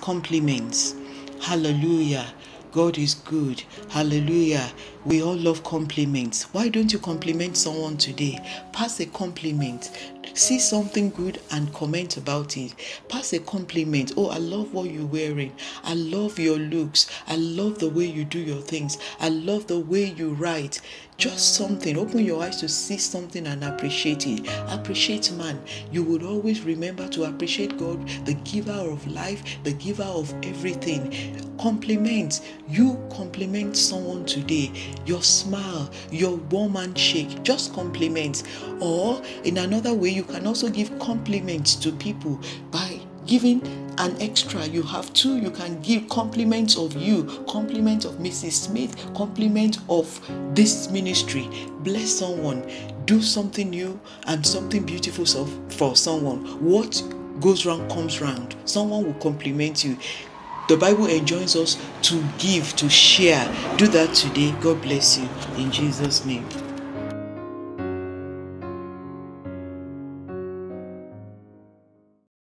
Compliments. Hallelujah. God is good. Hallelujah. We all love compliments. Why don't you compliment someone today? Pass a compliment. See something good and comment about it. Pass a compliment. Oh, I love what you're wearing. I love your looks. I love the way you do your things. I love the way you write. Just something. Open your eyes to see something and appreciate it. Appreciate man. You would always remember to appreciate God, the giver of life, the giver of everything. Compliment. You compliment someone today. Your smile, your warm handshake, just compliments. Or in another way, you can also give compliments to people by giving an extra. You have two. You can give compliments of you, compliment of Mrs. Smith, compliment of this ministry. Bless someone. Do something new and something beautiful for someone. What goes round comes round. Someone will compliment you. The Bible enjoins us to give, to share. Do that today. God bless you. In Jesus' name.